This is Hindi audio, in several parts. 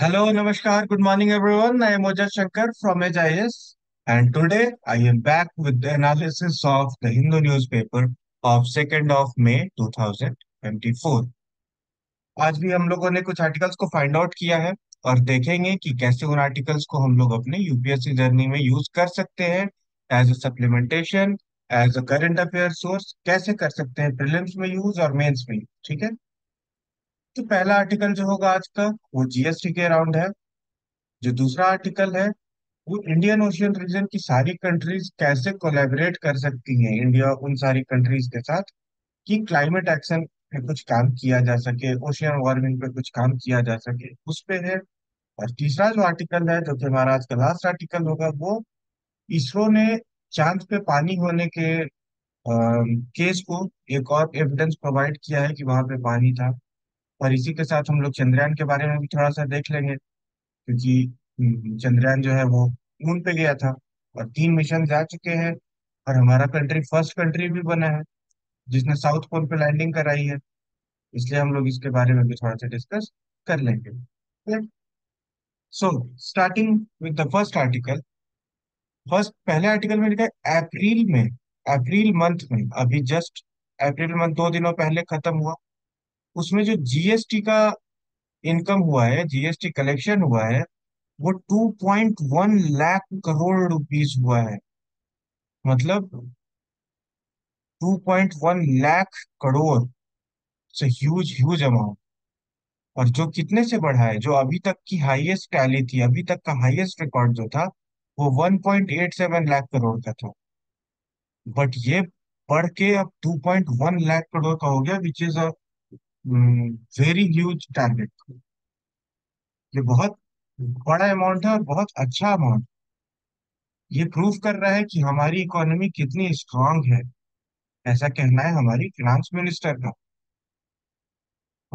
Hello, Namaskar, good morning everyone. I am Ojas Shankar from HIS and today I am back with the analysis of the Hindu newspaper of 2nd of May 2024. आज भी हम लोगों ने कुछ आर्टिकल्स को फाइंड आउट किया है और देखेंगे कि कैसे उन आर्टिकल्स को हम लोग अपने यूपीएससी जर्नी में यूज कर सकते हैं as a supplementation, as a current affair source, कैसे कर सकते हैं प्रीलिम्स में यूज और मेंस में यूज, ठीक है। तो पहला आर्टिकल जो होगा आज का वो जीएसटी के अराउंड है। जो दूसरा आर्टिकल है वो इंडियन ओशियन रीजन की सारी कंट्रीज कैसे कोलैबोरेट कर सकती हैं, इंडिया उन सारी कंट्रीज के साथ, कि क्लाइमेट एक्शन पे कुछ काम किया जा सके, ओशियन वार्मिंग पे कुछ काम किया जा सके, उस पे है। और तीसरा जो आर्टिकल है, जो कि हमारा आज का लास्ट आर्टिकल होगा, वो इसरो ने चांद पे पानी होने के केस को एक और एविडेंस प्रोवाइड किया है कि वहां पे पानी था। और इसी के साथ हम लोग चंद्रयान के बारे में भी थोड़ा सा देख लेंगे, क्योंकि चंद्रयान जो है वो मून पे गया था और 3 मिशन जा चुके हैं और हमारा कंट्री फर्स्ट कंट्री भी बना है जिसने साउथ पोल पे लैंडिंग कराई है, इसलिए हम लोग इसके बारे में भी थोड़ा सा डिस्कस कर लेंगे। So starting with the first article, पहले आर्टिकल में लिखा है अप्रैल मंथ में, अभी जस्ट अप्रैल मंथ 2 दिनों पहले खत्म हुआ, उसमें जो जीएसटी का इनकम हुआ है, जीएसटी कलेक्शन हुआ है, वो 2.1 लाख करोड़ रुपीस हुआ है। मतलब 2.1 लाख करोड़ से ह्यूज अमाउंट, और जो कितने से बढ़ा है, जो अभी तक की हाईएस्ट टैली थी, अभी तक का हाईएस्ट रिकॉर्ड जो था वो 1.87 लाख करोड़ का था, बट ये बढ़ के अब 2.1 लाख करोड़ का हो गया, which is a very huge target. ये बहुत बड़ा अमाउंट है और बहुत अच्छा अमाउंट। ये प्रूफ कर रहा है कि हमारी इकोनॉमी कितनी स्ट्रांग है, ऐसा कहना है हमारी फिनांस मिनिस्टर का।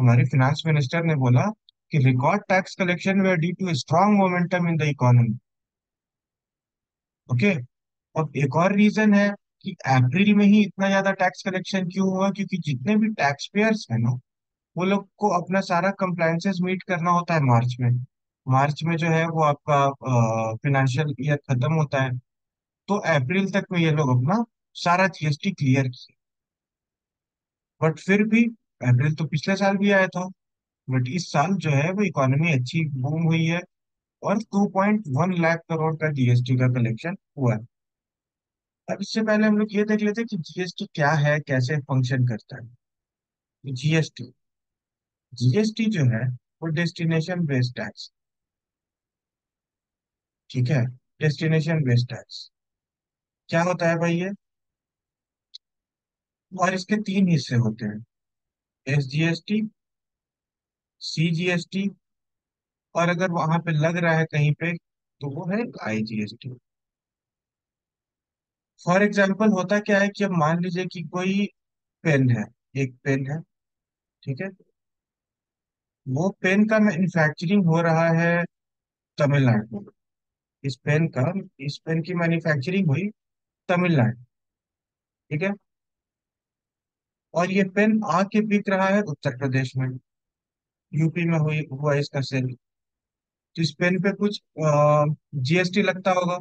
हमारे फिनांस मिनिस्टर ने बोला कि record tax collection were due to strong momentum in the economy. Okay, अब एक और रीजन है कि अप्रैल में ही इतना ज्यादा टैक्स कलेक्शन क्यों हुआ, क्योंकि जितने भी टैक्स पेयर्स है ना, वो लोग को अपना सारा कंप्लायंसेस मीट करना होता है मार्च में। मार्च में जो है वो आपका फिनेंशियल ईयर खत्म होता है, तो अप्रैल तक में ये लोग अपना सारा जीएसटी क्लियर किए। बट फिर भी अप्रैल तो पिछले साल भी आया था, बट इस साल जो है वो इकोनॉमी अच्छी बूम हुई है और 2.1 लाख करोड़ का जीएसटी का कलेक्शन हुआ है। अब इससे पहले हम लोग ये देख लेते हैं कि जीएसटी क्या है, कैसे फंक्शन करता है। जीएसटी जो है वो डेस्टिनेशन बेस्ड टैक्स, ठीक है। डेस्टिनेशन बेस्ड टैक्स क्या होता है भाई ये, और इसके 3 हिस्से होते हैं, एसजीएसटी, सीजीएसटी और अगर वहां पे लग रहा है कहीं पे तो वो है आईजीएसटी। फॉर एग्जाम्पल होता क्या है कि अब मान लीजिए कि कोई पेन है, एक पेन है, ठीक है, वो पेन का मैन्युफैक्चरिंग हो रहा है तमिलनाडु में। इस पेन की मैन्युफैक्चरिंग हुई तमिलनाडु, ठीक है, और ये पेन आके बिक रहा है उत्तर प्रदेश में, यूपी में हुआ इसका सेल। तो इस पेन पे कुछ जीएसटी लगता होगा,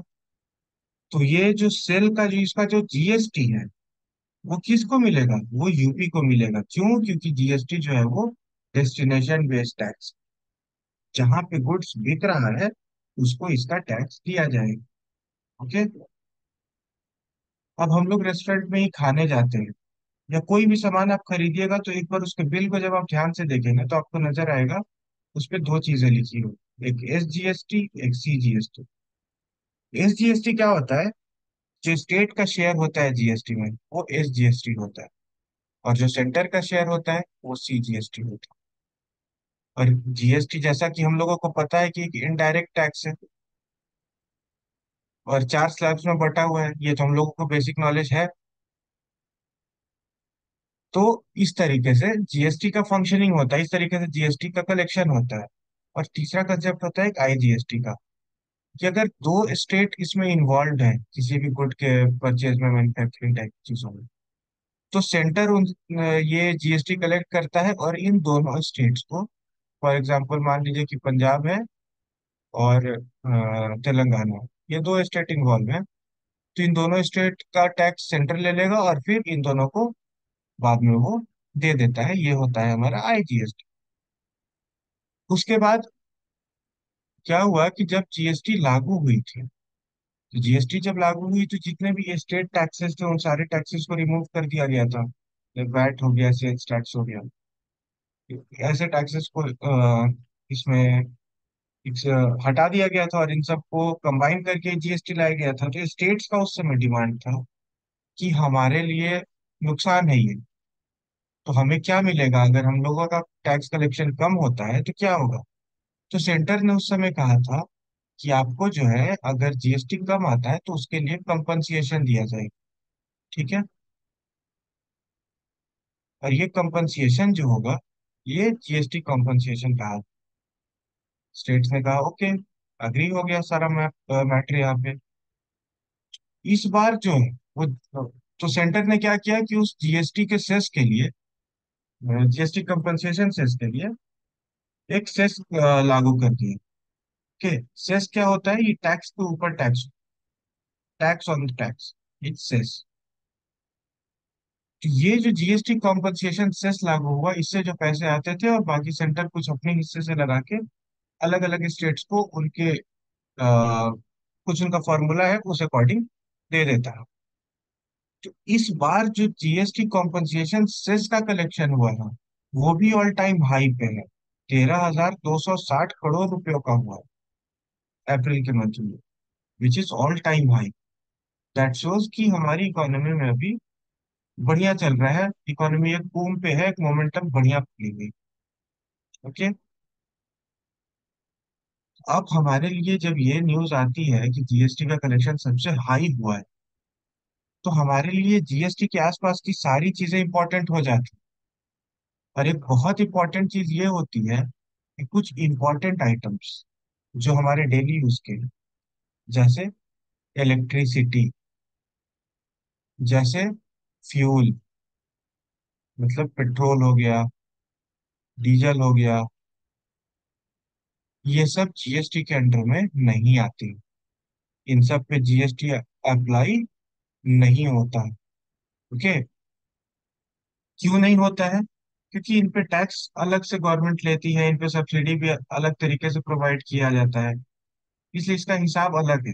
तो ये जो सेल का जो इसका जो जीएसटी है वो किसको मिलेगा, वो यूपी को मिलेगा। क्यों? क्योंकि जीएसटी जो है वो डेस्टिनेशन बेस्ड टैक्स, जहां पे गुड्स बिक रहा है उसको इसका टैक्स दिया जाएगा। ओके, अब हम लोग रेस्टोरेंट में ही खाने जाते हैं या कोई भी सामान आप खरीदिएगा तो एक बार उसके बिल को जब आप ध्यान से देखेंगे तो आपको नजर आएगा उस पर 2 चीजें लिखी हो, एक एसजीएसटी, एक सीजीएसटी। एसजीएसटी क्या होता है, जो स्टेट का शेयर होता है जीएसटी में वो एसजीएसटी होता है, और जो सेंटर का शेयर होता है वो सीजीएसटी होता है। और जीएसटी जैसा कि हम लोगों को पता है कि एक इनडायरेक्ट टैक्स है और 4 स्लैब्स में बटा हुआ है, ये तो हम लोगों को बेसिक नॉलेज है। तो इस तरीके से जीएसटी का फंक्शनिंग होता है, इस तरीके से जीएसटी का कलेक्शन होता है। और तीसरा कंसेप्ट होता है आईजीएसटी का, कि अगर 2 स्टेट इसमें इन्वॉल्व है किसी भी गुड के परचेज में, मैन्युफैक्चरिंग टाइप चीजों में, तो सेंटर ये जीएसटी कलेक्ट करता है और इन दोनों स्टेट्स को, फॉर एग्जांपल मान लीजिए कि पंजाब है और तेलंगाना, ये दो स्टेट इन्वॉल्व हैं। तो इन दोनों स्टेट का टैक्स सेंटर ले लेगा और फिर इन दोनों को बाद में वो दे देता है। ये होता है हमारा आईजीएसटी। उसके बाद क्या हुआ कि जब जीएसटी लागू हुई थी, तो जीएसटी जब लागू हुई तो जितने भी स्टेट टैक्सेस थे उन सारे टैक्सेस को रिमूव कर दिया गया था। वैट हो गया, सेल्स टैक्स हो गया, ऐसे टैक्सेस को इसमें हटा दिया गया था और इन सबको कंबाइन करके जीएसटी लाया गया था। तो स्टेट्स का उस समय डिमांड था कि हमारे लिए नुकसान है ये, तो हमें क्या मिलेगा अगर हम लोगों का टैक्स कलेक्शन कम होता है तो क्या होगा। तो सेंटर ने उस समय कहा था कि आपको जो है अगर जीएसटी कम आता है तो उसके लिए कंपनसेशन दिया जाएगा, ठीक है। और ये कंपनसेशन जो होगा ये जीएसटी कंपनसेशन कहा। स्टेट्स ने कहा ओके, अग्री हो गया सारा मैटर यहाँ पे। इस बार जो है वो तो सेंटर ने क्या किया कि उस जीएसटी के सेस के लिए, जीएसटी कंपनसेशन सेस के लिए एक सेस लागू कर दिया। ओके, सेस क्या होता है? ये टैक्स के ऊपर tax, tax on the tax, it's cess. तो ये जो जीएसटी कॉम्पनसेशन सेस लागू हुआ, इससे जो पैसे आते थे और बाकी सेंटर कुछ अपने हिस्से से लगा के अलग अलग स्टेट्स को उनके कुछ उनका फॉर्मूला है उस अकॉर्डिंग दे देता है। तो इस बार जो जीएसटी कॉम्पनसेशन सेस का कलेक्शन हुआ है वो भी ऑल टाइम हाई पे है, 13,260 करोड़ रुपयों का हुआ है अप्रैल के मंथ में, which is all time high. That shows कि हमारी इकोनॉमी में अभी बढ़िया चल रहा है, इकोनॉमी एक बूम पे है, एक मोमेंटम बढ़िया पकड़ी गई। ओके, अब हमारे लिए जब ये न्यूज आती है कि जीएसटी का कलेक्शन सबसे हाई हुआ है तो हमारे लिए जीएसटी के आसपास की सारी चीजें इंपॉर्टेंट हो जाती है। और एक बहुत इंपॉर्टेंट चीज ये होती है कि कुछ इंपॉर्टेंट आइटम्स जो हमारे डेली यूज के, जैसे इलेक्ट्रिसिटी, जैसे फ्यूल, मतलब पेट्रोल हो गया, डीजल हो गया, ये सब जीएसटी के अंडर में नहीं आती, इन सब पे जीएसटी अप्लाई नहीं होता। ओके, क्यों नहीं होता है? क्योंकि इन पे टैक्स अलग से गवर्नमेंट लेती है, इन पे सब्सिडी भी अलग तरीके से प्रोवाइड किया जाता है, इसलिए इसका हिसाब अलग है।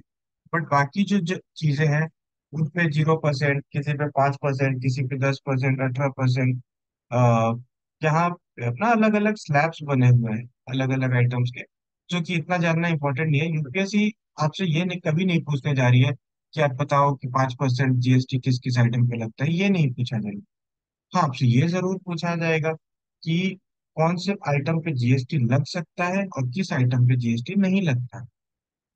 बट बाकी जो चीजें हैं उन पे 0%, किसी पे 5%, किसी पे 10%, 18%, यहाँ अपना अलग अलग स्लैब्स बने हुए हैं अलग अलग आइटम्स के, जो कि इतना जानना इंपॉर्टेंट नहीं है। यूपीएससी आपसे ये नहीं, कभी नहीं पूछने जा रही है कि आप बताओ कि 5% जीएसटी किस किस आइटम पे लगता है, ये नहीं पूछा जाएगा। हाँ, आपसे ये जरूर पूछा जाएगा कि कौन से आइटम पे जीएसटी लग सकता है और किस आइटम पे जीएसटी नहीं लगता।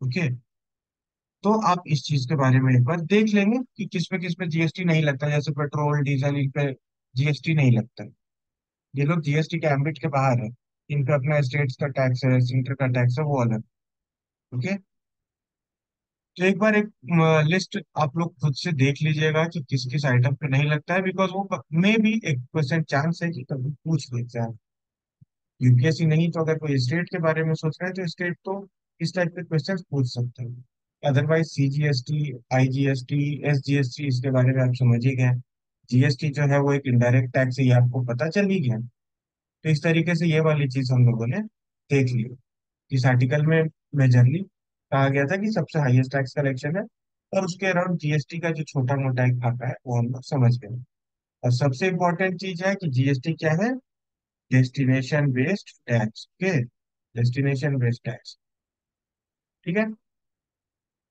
ओके, तो आप इस चीज के बारे में एक बार देख लेंगे कि किस पे जीएसटी नहीं लगता। जैसे पेट्रोल, डीजल, इन पे जीएसटी नहीं लगता, ये लोग जीएसटी के एम्बिट के बाहर है, इनका अपना स्टेट्स का टैक्स है, सेंटर का टैक्स है, वो अलग। ओके, तो एक बार एक लिस्ट आप लोग खुद से देख लीजिएगा कि किस किस आइटम पे नहीं लगता है, बिकॉज वो मे भी 1% चांस है कि कभी पूछ ले एग्जाम। यूपीएससी नहीं तो अगर कोई स्टेट के बारे में सोच रहा है तो स्टेट तो इस टाइप के क्वेश्चन पूछ सकते हैं, अदरवाइज सीजीएसटी, आईजीएसटी, एसजीएसटी, इसके बारे में आप समझ ही गए। जीएसटी जो है वो एक इनडायरेक्ट टैक्स है, ये आपको पता चल ही गया। तो इस तरीके से ये वाली चीज हम लोगों ने देख ली। इस आर्टिकल में मेजरली कहा गया था कि सबसे हाईएस्ट टैक्स कलेक्शन है और उसके अराउंड जीएसटी का जो छोटा मोटा एक भाग है वो हम लोग समझ गए। और सबसे इम्पोर्टेंट चीज है कि जीएसटी क्या है? Destination based tax. Okay, destination based tax, ठीक है।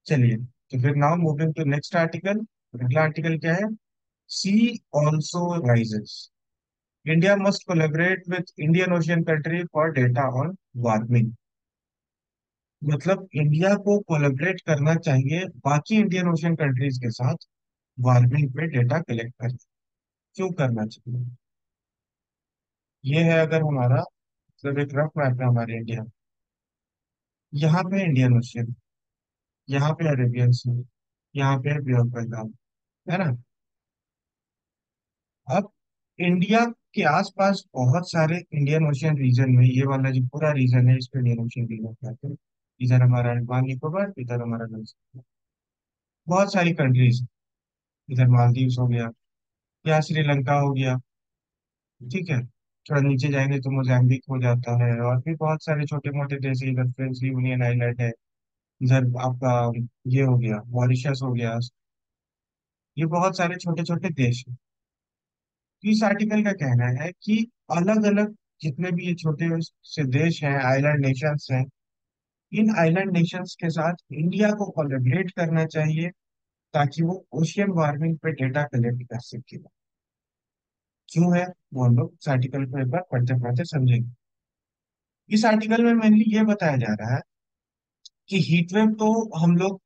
चलिए, तो फिर now moving to next article. अगला आर्टिकल क्या है? Sea also rises. India must collaborate with Indian Ocean country for data on warming. मतलब इंडिया को कोलैबोरेट करना चाहिए बाकी इंडियन ओशन कंट्रीज के साथ वार्मिंग पे डेटा कलेक्ट करना। क्यों करना चाहिए? ये है अगर हमारा मतलब एक रफ मैप है हमारे इंडिया, यहाँ पे इंडियन ओशन, यहाँ पे अरेबियन सी, यहाँ पे बे ऑफ बंगाल, है ना। अब इंडिया के आसपास बहुत सारे इंडियन ओशियन रीजन में, ये वाला जो पूरा रीजन है इसको इंडियन ओशियन रीजन कहते हैं, इधर हमारा अंडमान निकोबार, इधर हमारा बहुत सारी कंट्रीज, इधर मालदीव्स हो गया या श्रीलंका हो गया, ठीक है। थोड़ा नीचे जाएंगे तो मोजाम्बिक हो जाता है, और भी बहुत सारे छोटे मोटे देश, इधर फ्रेंच यूनियन आइलैंड है, इधर आपका ये हो गया मॉरिशस हो गया, ये बहुत सारे छोटे छोटे देश हैं। इस आर्टिकल का कहना है कि अलग अलग जितने भी ये छोटे से देश हैं, आइलैंड नेशंस हैं, इन आइलैंड नेशंस के साथ इंडिया को कोलैबोरेट करना चाहिए ताकि वो ओशियन वार्मिंग पे डेटा कलेक्ट कर सके। क्यों है वो हम लोग इस आर्टिकल को एक बार पढ़ते पढ़ते समझेंगे। इस आर्टिकल में मेनली ये बताया जा रहा है कि हीटवेव तो हम लोग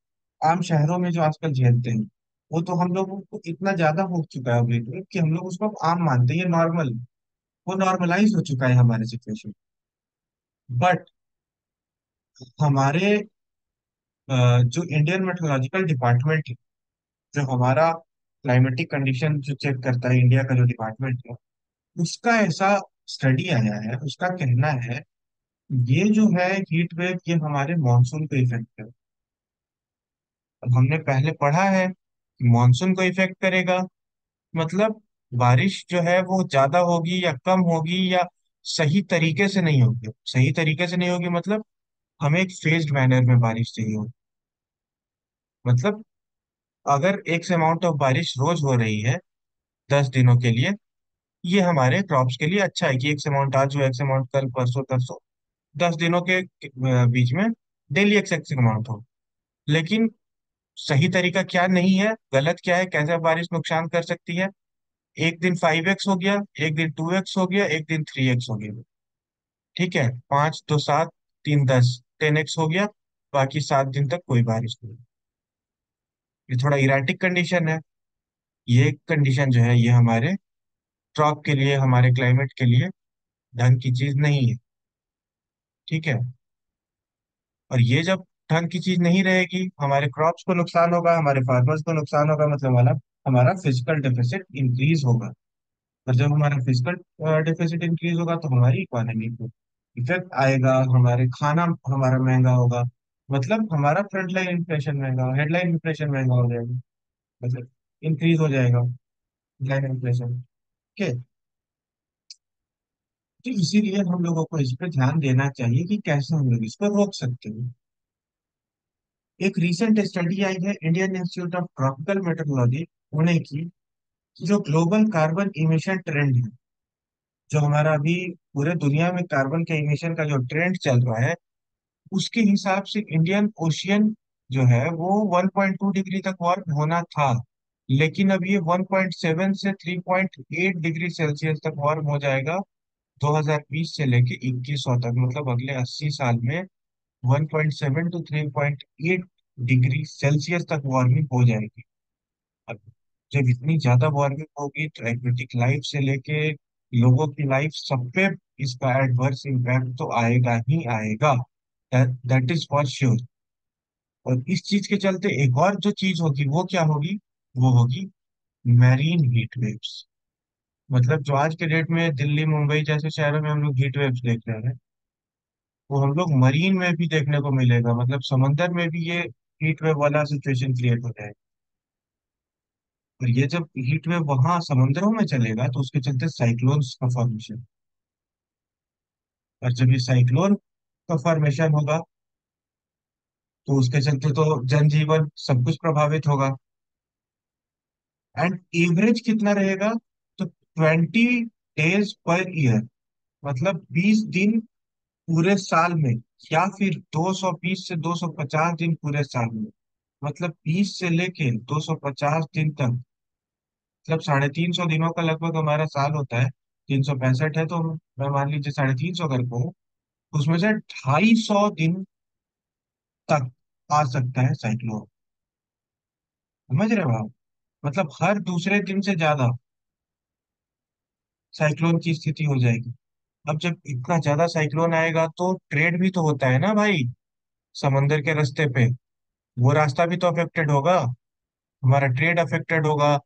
आम शहरों में जो आजकल झेलते हैं वो तो हम लोगों को इतना ज्यादा हो चुका है हीटवेव कि हम लोग उसको आम मानते हैं, नॉर्मल, वो नॉर्मलाइज हो चुका है हमारे सिचुएशन। बट हमारे जो इंडियन मेट्रोलॉजिकल डिपार्टमेंट है, जो हमारा क्लाइमेटिक कंडीशन जो चेक करता है इंडिया का जो डिपार्टमेंट है, उसका ऐसा स्टडी आया है, उसका कहना है ये जो है हीट वेव ये हमारे मॉनसून को इफेक्ट करेगा। अब हमने पहले पढ़ा है कि मॉनसून को इफेक्ट करेगा मतलब बारिश जो है वो ज्यादा होगी या कम होगी या सही तरीके से नहीं होगी। सही तरीके से नहीं होगी मतलब हमें एक फेज्ड मैनर में बारिश चाहिए होगी, मतलब अगर एक अमाउंट ऑफ बारिश रोज हो रही है 10 दिनों के लिए, ये हमारे क्रॉप्स के लिए अच्छा है कि एक अमाउंट आज हो, एक अमाउंट कल, परसों तरसों, 10 दिनों के बीच में डेली एक अमाउंट हो। लेकिन सही तरीका क्या नहीं है, गलत क्या है, कैसे बारिश नुकसान कर सकती है। एक दिन 5x हो गया, एक दिन 2x हो गया, एक दिन 3x हो गया, ठीक है, 5, 2, 7, 3, 10, 10x हो गया, बाकी 7 दिन तक कोई बारिश नहीं। ये थोड़ा इराटिक कंडीशन है। ये कंडीशन जो है ये हमारे क्रॉप के लिए, हमारे क्लाइमेट के लिए ढंग की चीज नहीं है, ठीक है। और ये जब ढंग की चीज नहीं रहेगी हमारे क्रॉप्स को नुकसान होगा, हमारे फार्मर्स को नुकसान होगा, मतलब हमारा फिजिकल डेफिसिट इंक्रीज होगा। और जब हमारा फिजिकल डेफिसिट इंक्रीज होगा तो हमारी इकोनॉमी को इफेक्ट आएगा, हमारे खाना हमारा महंगा होगा, मतलब हमारा फ्रंटलाइन इन्फ्लेशन महंगा, हेडलाइन इन्फ्लेशन महंगा हो जाएगा, मतलब इंक्रीज हो जाएगा हेडलाइन इन्फ्लेशन, ठीक है। तो इसीलिए हम लोगों को इस पर ध्यान देना चाहिए कि कैसे हम लोग इसको रोक सकते हैं। एक रिसेंट स्टडी आई है Indian Institute of Tropical metrology Pune की, जो ग्लोबल कार्बन इमिशन ट्रेंड है, जो हमारा अभी पूरे दुनिया में कार्बन के इमिशन का जो ट्रेंड चल रहा है, उसके हिसाब से इंडियन ओशियन जो है वो 1.2 डिग्री तक वार्म होना था, लेकिन अब ये 1.7 से 3.8 डिग्री सेल्सियस तक वार्म हो जाएगा 2020 से लेके 2100 तक, मतलब अगले 80 साल में 1.7 टू 3.8 डिग्री सेल्सियस तक वार्मिंग हो जाएगी। अब जब इतनी ज्यादा वार्मिंग होगी तो एक्वेटिक लाइफ से लेके लोगों की लाइफ सब पे इसका एडवर्स इम्पैक्ट तो आएगा ही आएगा, दैट इज फॉर श्योर। और इस चीज के चलते एक और जो चीज होगी वो क्या होगी, वो होगी मैरीन हीट वेव्स। मतलब जो आज के डेट में दिल्ली मुंबई जैसे शहरों में हम लोग हीट वेव्स देख रहे हैं वो हम लोग मरीन में भी देखने को मिलेगा, मतलब समंदर में भी ये हीट वेव वाला सिचुएशन क्रिएट हो जाएगा। और ये जब हीट वेव वहां समंदरों में चलेगा तो उसके चलते साइक्लोन्स का फॉर्मेशन, और जब ये साइक्लोन का फॉर्मेशन होगा तो उसके चलते तो जनजीवन सब कुछ प्रभावित होगा। एंड एवरेज कितना रहेगा तो 20 डेज पर ईयर, मतलब 20 दिन पूरे साल में, या फिर 220 से 250 दिन पूरे साल में, मतलब 20 से लेके 250 दिन तक, मतलब 350 दिनों का लगभग हमारा साल होता है, 365 है तो मैं मान लीजिए 350 अगर को, उसमें से 250 दिन तक आ सकता है साइक्लोन, समझ रहे हो आप। मतलब हर दूसरे दिन से ज्यादा साइक्लोन की स्थिति हो जाएगी। अब जब इतना ज्यादा साइक्लोन आएगा तो ट्रेड भी तो होता है ना भाई, समंदर के रास्ते पे वो रास्ता भी तो अफेक्टेड होगा, हमारा ट्रेड अफेक्टेड होगा,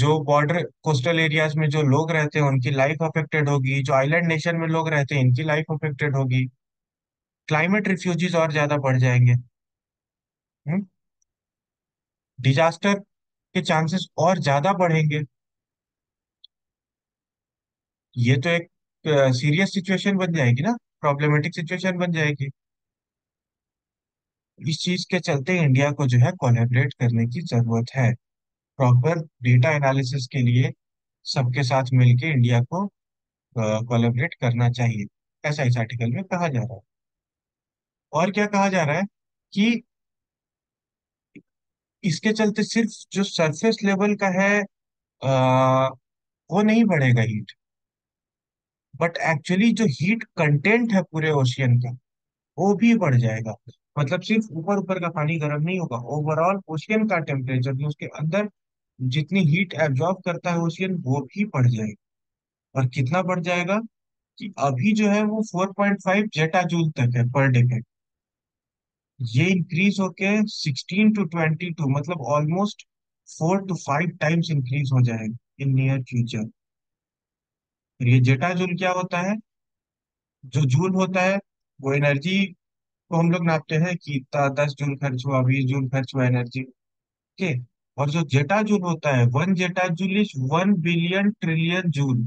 जो बॉर्डर कोस्टल एरियाज में जो लोग रहते हैं उनकी लाइफ अफेक्टेड होगी, जो आइलैंड नेशन में लोग रहते हैं इनकी लाइफ अफेक्टेड होगी, क्लाइमेट रिफ्यूजीज और ज्यादा बढ़ जाएंगे, डिजास्टर के चांसेस और ज्यादा बढ़ेंगे। ये तो एक सीरियस सिचुएशन बन जाएगी ना, प्रॉब्लमेटिक सिचुएशन बन जाएगी। इस चीज के चलते इंडिया को जो है कोलैबोरेट करने की जरूरत है। प्रॉपर डेटा एनालिसिस के लिए सबके साथ मिलके इंडिया को कोलैबोरेट करना चाहिए, ऐसा इस आर्टिकल में कहा जा रहा है। और क्या कहा जा रहा है कि इसके चलते सिर्फ जो सरफेस लेवल का है वो नहीं बढ़ेगा हीट, बट एक्चुअली जो हीट कंटेंट है पूरे ओशियन का वो भी बढ़ जाएगा। मतलब सिर्फ ऊपर ऊपर का पानी गर्म नहीं होगा, ओवरऑल ओशियन का टेम्परेचर जो उसके अंदर जितनी हीट एब्जॉर्ब करता है ओशियन वो भी बढ़ जाएगा। और कितना बढ़ जाएगा कि अभी जो है वो 4.5 जेटा जूल तक है पर डे है, ये इंक्रीज होके 16 to 22 मतलब ऑलमोस्ट 4 to 5 टाइम्स इंक्रीज हो जाएगा इन नियर फ्यूचर। ये जेटा जूल क्या होता है? जो जूल होता है वो एनर्जी को हम लोग नापते हैं कि इतना 10 जूल खर्च हुआ, 20 जूल खर्च हुआ एनर्जी के। और जो जेटा जूल होता है 1 zetta joule is 1 billion trillion joule.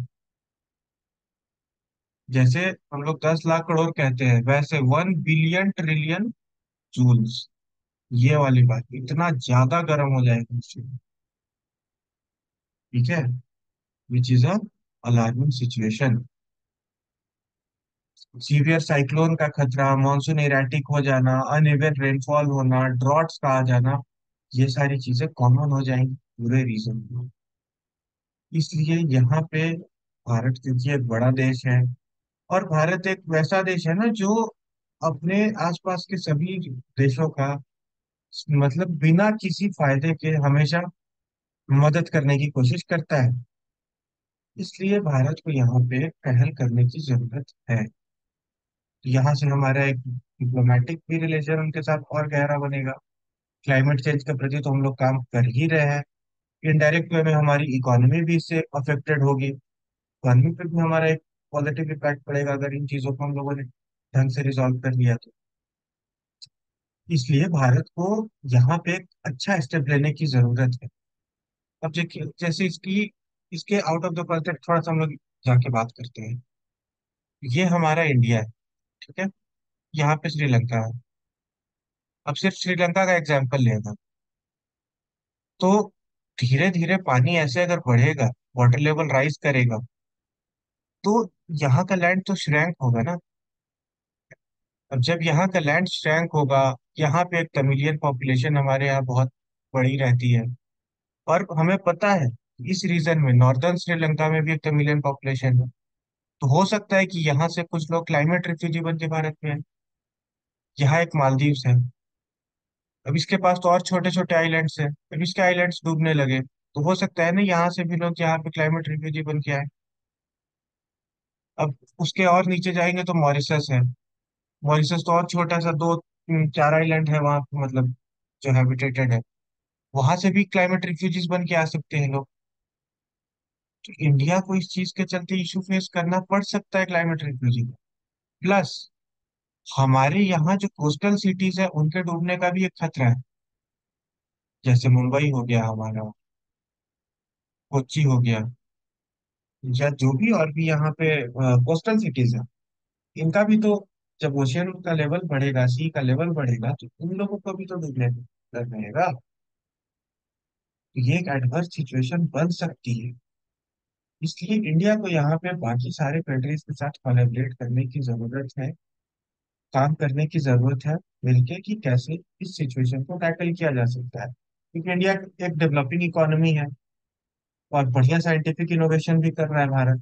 जैसे हम लोग 10 लाख करोड़ कहते हैं वैसे 1 बिलियन ट्रिलियन जूल्स। ये वाली बात, इतना ज्यादा गर्म हो जाएगा उससे, ठीक है, which is a alarming situation. Severe cyclone का खतरा, मॉनसून इरेटिक हो जाना, अनइवन रेनफॉल होना, ड्रॉट्स का आ जाना, ये सारी चीजें कॉमन हो जाएंगी पूरे रीजन में। इसलिए यहाँ पे भारत क्योंकि एक बड़ा देश है और भारत एक वैसा देश है ना जो अपने आसपास के सभी देशों का मतलब बिना किसी फायदे के हमेशा मदद करने की कोशिश करता है, इसलिए भारत को यहाँ पे पहल करने की जरूरत है। यहाँ से हमारा एक डिप्लोमेटिक भी रिलेशन उनके साथ और गहरा बनेगा। क्लाइमेट चेंज के प्रति तो हम लोग काम कर ही रहे हैं, इनडायरेक्ट वे में हमारी इकोनॉमी भी इससे अफेक्टेड होगी, इकोनॉमी पर भी हमारा एक पॉजिटिव इम्पैक्ट पड़ेगा अगर इन चीज़ों को हम लोगों ने ढंग से रिजॉल्व कर लिया तो। इसलिए भारत को यहाँ पे एक अच्छा स्टेप लेने की जरूरत है। अब जैसे इसके आउट ऑफ द कॉन्सेप्ट थोड़ा सा हम लोग जाके बात करते हैं। ये हमारा इंडिया है, ठीक है, यहाँ पे श्रीलंका है। अब सिर्फ श्रीलंका का एग्जाम्पल लेगा तो धीरे धीरे पानी ऐसे अगर बढ़ेगा, वाटर लेवल राइज करेगा तो यहाँ का लैंड तो श्रैंक होगा ना। अब जब यहाँ का लैंड श्रैंक होगा, यहाँ पे एक तमिलियन पॉपुलेशन हमारे यहाँ बहुत बड़ी रहती है और हमें पता है इस रीजन में नॉर्दर्न श्रीलंका में भी एक तमिलियन पॉपुलेशन है, तो हो सकता है कि यहाँ से कुछ लोग क्लाइमेट रिफ्यूजी बन के भारत में है। यहाँ एक मालदीव्स है, अब इसके पास तो और छोटे छोटे आइलैंड्स हैं, अब इसके आइलैंड्स डूबने लगे तो हो सकता है ना यहाँ से भी लोग यहाँ पे क्लाइमेट रिफ्यूजी बन के आए। अब उसके और नीचे जाएंगे तो मॉरिशस है, मॉरिशस तो और छोटा सा 2-4 आइलैंड है वहाँ पे, मतलब जो हैबिटेटेड है, वहां से भी क्लाइमेट रिफ्यूजीज बन के आ सकते हैं लोग। तो इंडिया को इस चीज के चलते इशू फेस करना पड़ सकता है क्लाइमेट रिफ्यूजी का। प्लस हमारे यहाँ जो कोस्टल सिटीज है उनके डूबने का भी एक खतरा है, जैसे मुंबई हो गया हमारा, कोच्चि हो गया, या जो भी और भी यहाँ पे कोस्टल सिटीज है, इनका भी तो जब ओशियन का लेवल बढ़ेगा, सी का लेवल बढ़ेगा तो इन लोगों को भी तो डूबने का डर रहेगा। ये एक एडवर्स सिचुएशन बन सकती है, इसलिए इंडिया को यहाँ पे बाकी सारे कंट्रीज के साथ कोलैबोरेट करने की जरूरत है, काम करने की जरूरत है मिलके कि कैसे इस सिचुएशन को टैकल किया जा सकता है। क्योंकि इंडिया एक डेवलपिंग इकोनॉमी है और बढ़िया साइंटिफिक इनोवेशन भी कर रहा है भारत,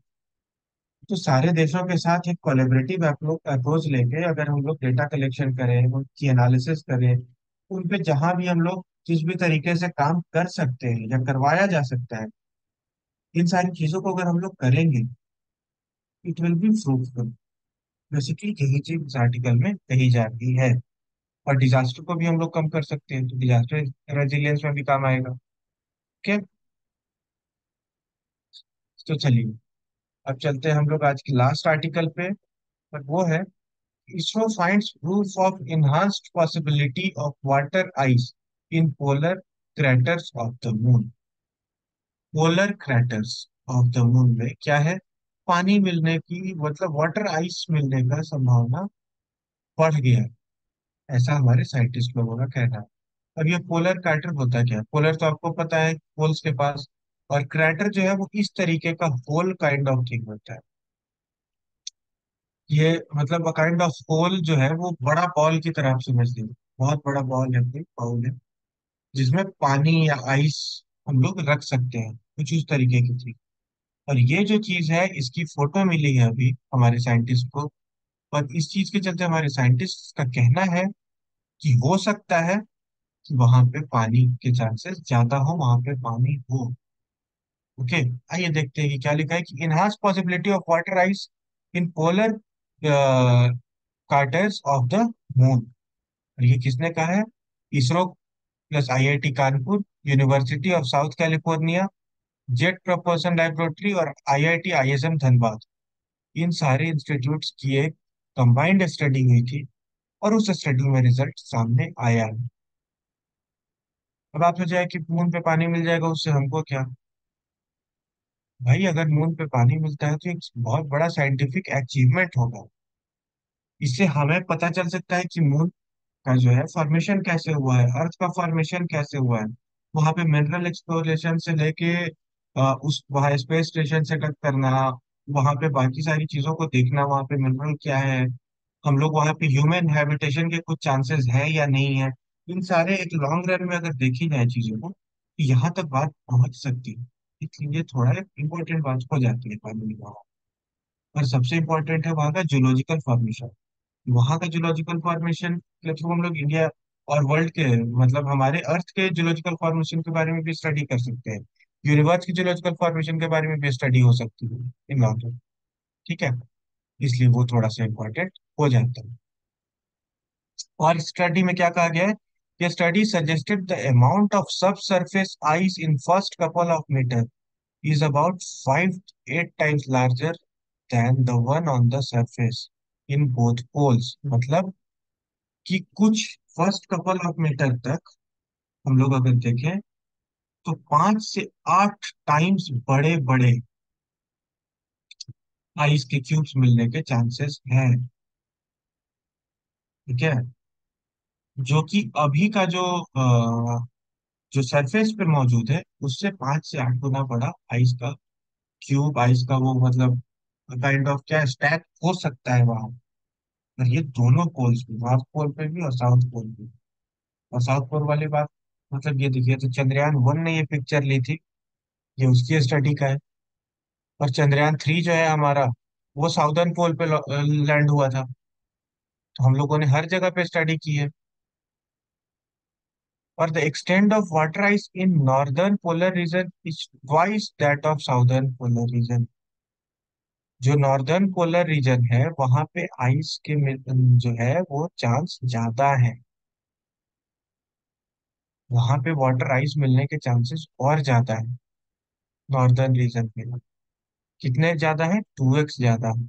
तो सारे देशों के साथ एक कोलैबोरेटिव अप्रोच लेके अगर हम लोग डेटा कलेक्शन करें, उनकी एनालिसिस करें, उन पे जहाँ भी हम लोग किस भी तरीके से काम कर सकते हैं या करवाया जा सकता है, इन सारी चीजों को अगर हम लोग करेंगे it will be fruitful. Basically यही चीज इस आर्टिकल में कही जा रही है। और डिजास्टर को भी हम लोग कम कर सकते हैं तो डिजास्टर रेजिलियंस में भी काम आएगा। ओके, तो चलिए अब चलते हैं हम लोग आज के लास्ट आर्टिकल पे, पर वो है ISRO finds proof of enhanced possibility of water ice in polar craters of the moon. Polar craters of the moon में क्या है, पानी मिलने की मतलब वाटर आइस मिलने का संभावना बढ़ गया, ऐसा हमारे साइंटिस्ट लोगों का कहना है। अब ये पोलर क्रैटर होता क्या है? पोलर तो आपको पता है पोल्स के पास, और क्रैटर जो है वो इस तरीके का होल काइंड ऑफ थिंग होता है, ये मतलब अ काइंड ऑफ होल जो है वो बड़ा बॉल की तरह आप समझ लीजिए, बहुत बड़ा बॉल है, बाउल है, जिसमें पानी या आइस हम लोग रख सकते हैं, कुछ उस तरीके की चीज। और ये जो चीज है इसकी फोटो मिली है अभी हमारे साइंटिस्ट को, और इस चीज के चलते हमारे साइंटिस्ट का कहना है कि हो सकता है कि वहां पे पानी के चांसेस ज्यादा हो, वहां पे पानी हो। ओके, आइए देखते हैं कि क्या लिखा है कि enhance possibility of water ice in polar craters of the moon. और ये किसने कहा है? ISRO plus IIT Kanpur, university of South California, jet proportion laboratory और IIT ISM धनबाद, इन सारे इंस्टीट्यूट्स की एक कंबाइंड स्टडी हुई थी और उस स्टडी में रिजल्ट सामने आया है। अब आप सोच रहे कि मून पे पानी मिल जाएगा उससे हमको क्या, भाई अगर मून पे पानी मिलता है तो एक बहुत बड़ा साइंटिफिक अचीवमेंट होगा, इससे हमें पता चल सकता है कि मून का जो है फॉर्मेशन कैसे हुआ है, अर्थ का फॉर्मेशन कैसे हुआ है, वहां पे मिनरल एक्सप्लोरेशन से लेके उस वहाँ स्पेस स्टेशन से कट करना, वहां पे बाकी सारी चीजों को देखना, वहां पे मिनरल क्या है, हम लोग वहां पे ह्यूमन हैबिटेशन के कुछ चांसेस है या नहीं है, इन सारे एक लॉन्ग रन में अगर देखी जाए चीजों को तो यहाँ तक बात पहुंच सकती है। इसलिए थोड़ा इम्पोर्टेंट बात हो जाती है पानी वहाँ, और सबसे इम्पोर्टेंट है वहाँ का जूलॉजिकल फॉर्मेशन। वहाँ का जूलॉजिकल फॉर्मेशन के थ्रू हम लोग इंडिया और वर्ल्ड के मतलब हमारे अर्थ के जूलॉजिकल फॉर्मेशन के बारे में भी स्टडी कर सकते हैं, यूनिवर्स की जूलॉजिकल फॉर्मेशन के बारे में भी स्टडी हो सकती है इन लॉन्ग, ठीक है, इसलिए वो थोड़ा सा इम्पोर्टेंट हो जाता है। और स्टडी में क्या कहा गया है, ये study suggested the amount of sub surface ice in first couple of metre is about 5 to 8 times larger than the one on the surface in both poles. मतलब कि कुछ फर्स्ट कपल ऑफ मीटर तक हम लोग अगर देखें तो 5 से 8 times बड़े बड़े आइस के क्यूब्स मिलने के चांसेस हैं, ठीक है, जो कि अभी का जो सरफेस पे मौजूद है उससे 5 से 8 गुना बड़ा आइस का क्यूब, आइस का वो मतलब काइंड ऑफ क्या स्टैक हो सकता है वहां। और ये दोनों पोल्स पे, नॉर्थ पोल पे भी और साउथ पोल पे, और साउथ पोल वाली बात मतलब ये देखिए तो चंद्रयान 1 ने ये पिक्चर ली थी, ये उसकी स्टडी का है, और चंद्रयान 3 जो है हमारा वो साउदर्न पोल पे लैंड हुआ था, तो हम लोगों ने हर जगह पे स्टडी की है। और the extent of water ice in northern polar region is twice that of southern polar region. जो नॉर्दर्न पोलर रीजन है वहां पे आइस के जो है वो चांस ज्यादा है, वहां पे वाटर आइस मिलने के चांसेस और ज्यादा है नॉर्दर्न रीजन पे, कितने ज्यादा है, 2x ज्यादा है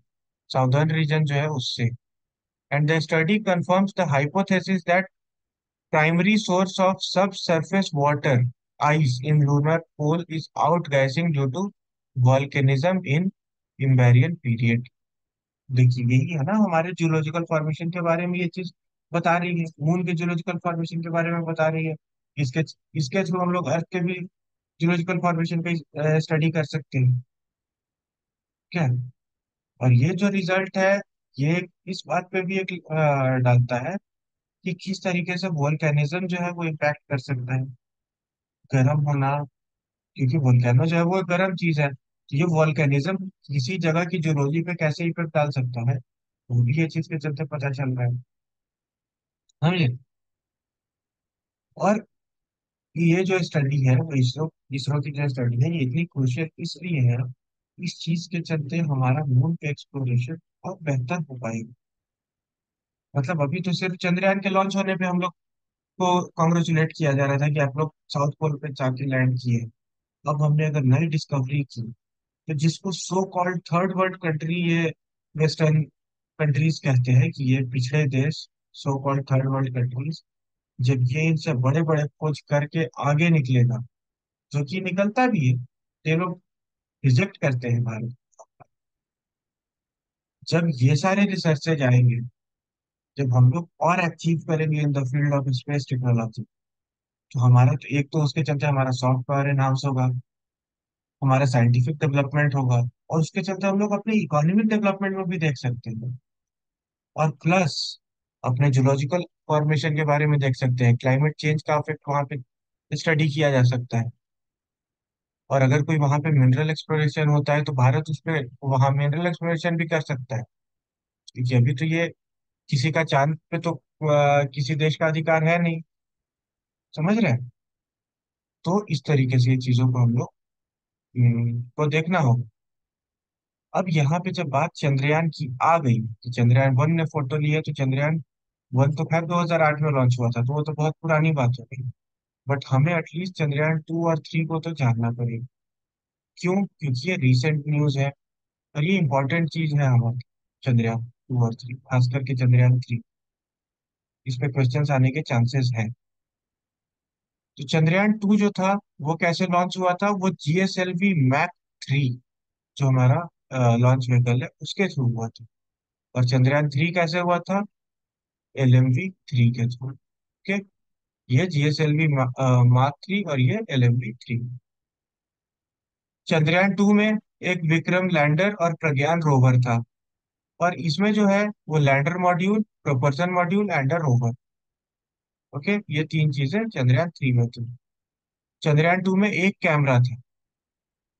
साउदर्न रीजन जो है उससे। And the study confirms the hypothesis that primary source of sub surface water ice in lunar pole is outgassing due to volcanism in Imbrian period. देखिए यही है ना हमारे जियोलॉजिकल फॉर्मेशन के बारे में ये चीज बता रही है, मून के जियोलॉजिकल फॉर्मेशन के बारे में बता रही है, इसके थ्रू हम लोग अर्थ के भी जियोलॉजिकल फॉर्मेशन पे स्टडी कर सकते हैं क्या। और ये जो रिजल्ट है ये इस बात पे भी एक डालता है कि किस तरीके से वोल्केनिज्म जो है वो इम्पैक्ट कर सकता है, गर्म होना, क्योंकि वोल्केनो जो है वो गर्म चीज है, ये वॉल्केनिज्म किसी जगह की जियोलॉजी पे कैसे इफेक्ट डाल सकता है वो भी ये चीज के चलते पता चल रहा है, समझे। और ये जो स्टडी है वो इसरो की जो स्टडी है ये इतनी क्रूशियल इसलिए है, इस चीज के चलते हमारा मून पे एक्सप्लोरेशन और बेहतर हो पाएगा। मतलब अभी तो सिर्फ चंद्रयान के लॉन्च होने पे हम लोग को कॉन्ग्रेचुलेट किया जा रहा था कि आप लोग साउथ पोल पे जाके लैंड किए, अब हमने अगर नई डिस्कवरी की तो जिसको so called third world country, ये वेस्टर्न कंट्रीज कहते हैं कि ये पिछड़े देश, so called third world countries, जब ये इनसे बड़े बड़े खोज करके आगे निकलेगा, जो कि निकलता भी है, ये लोग रिजेक्ट करते हैं भारत। जब ये सारे रिसर्चेज आएंगे, जब हम लोग और अचीव करेंगे in the field of space technology, तो हमारा तो एक तो उसके चलते हमारा सॉफ्टवेयर एनहांस होगा, हमारा साइंटिफिक डेवलपमेंट होगा, और उसके चलते हम लोग अपने इकोनॉमिक डेवलपमेंट में भी देख सकते हैं, और प्लस अपने जूलॉजिकल फॉर्मेशन के बारे में देख सकते हैं। क्लाइमेट चेंज का इफेक्ट वहाँ पे स्टडी किया जा सकता है, और अगर कोई वहाँ पे मिनरल एक्सप्लोरेशन होता है तो भारत उस पर वहाँ मिनरल एक्सप्लोरेशन भी कर सकता है, क्योंकि अभी तो ये किसी का चांद पे तो किसी देश का अधिकार है नहीं, समझ रहे हैं? तो इस तरीके से ये चीज़ों को हम लोग को देखना होगा। अब यहाँ पे जब बात चंद्रयान की आ गई, तो चंद्रयान 1 ने फोटो ली है, तो चंद्रयान 1 तो खैर 2008 में लॉन्च हुआ था, तो वो तो बहुत पुरानी बात हो गई, बट हमें एटलीस्ट चंद्रयान 2 और 3 को तो जानना पड़ेगा। क्यों? क्योंकि ये रिसेंट न्यूज है और ये इम्पोर्टेंट चीज है हमारी। चंद्रयान 2 और 3, खास करके चंद्रयान 3, इसमें क्वेश्चन आने के चांसेस हैं। तो चंद्रयान 2 जो था वो कैसे लॉन्च हुआ था? वो GSLV Mk 3 जो हमारा लॉन्च व्हीकल है उसके थ्रू हुआ था, और चंद्रयान 3 कैसे हुआ था? LVM3 के थ्रू। ओके, ये GSLV Mk 3 और ये LVM3। चंद्रयान 2 में एक विक्रम लैंडर और प्रज्ञान रोवर था, और इसमें जो है वो lander module, propulsion module and rover. Okay, ये तीन चीजें चंद्रयान 3 में थी। चंद्रयान 2 में एक कैमरा था,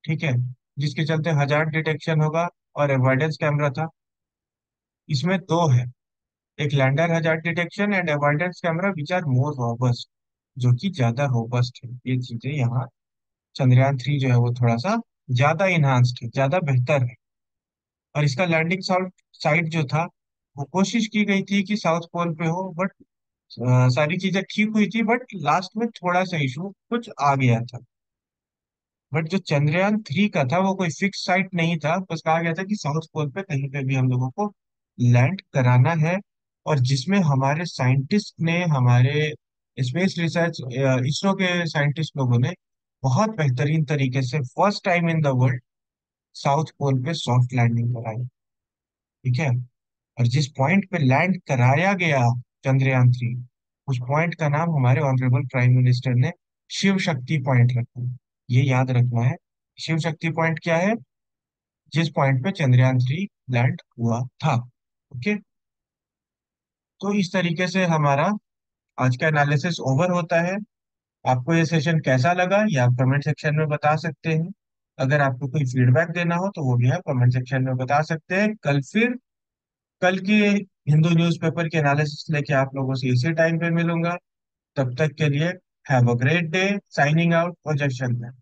ठीक है, जिसके चलते हजार्ड डिटेक्शन होगा, और अवॉइडेंस कैमरा था। इसमें दो है, एक lander hazard detection and avoidance camera which are more robust, जो कि ज्यादा रोबस्ट है। ये चीजें यहाँ चंद्रयान 3 जो है वो थोड़ा सा ज्यादा इन्हांस्ड है, ज्यादा बेहतर है। और इसका लैंडिंग साइट जो था वो कोशिश की गई थी कि साउथ पोल पे हो, बट सारी चीजें ठीक हुई थी, बट लास्ट में थोड़ा सा इशू कुछ आ गया था। बट जो चंद्रयान 3 का था वो कोई फिक्स साइट नहीं था, बस कहा गया था कि साउथ पोल पे कहीं पे भी हम लोगों को लैंड कराना है, और जिसमें हमारे साइंटिस्ट ने, हमारे स्पेस रिसर्च इसरो के साइंटिस्ट लोगों ने बहुत बेहतरीन तरीके से first time in the world south pole पे सॉफ्ट लैंडिंग कराई, ठीक है। और जिस पॉइंट पे लैंड कराया गया चंद्रयान 3, उस पॉइंट का नाम हमारे ऑनरेबल प्राइम मिनिस्टर ने शिवशक्ति पॉइंट रखा। ये याद रखना है, शिवशक्ति पॉइंट क्या है? जिस पॉइंट पे चंद्रयान 3 लैंड हुआ था। ओके, तो इस तरीके से हमारा आज का एनालिसिस ओवर होता है। आपको ये सेशन कैसा लगा ये आप कमेंट सेक्शन में बता सकते हैं। अगर आपको कोई फीडबैक देना हो तो वो भी आप कमेंट सेक्शन में बता सकते हैं। कल की हिंदू न्यूज़पेपर के एनालिसिस लेके आप लोगों से इसी टाइम पे मिलूंगा। तब तक के लिए have a great day. Signing out, Ojas Shankar.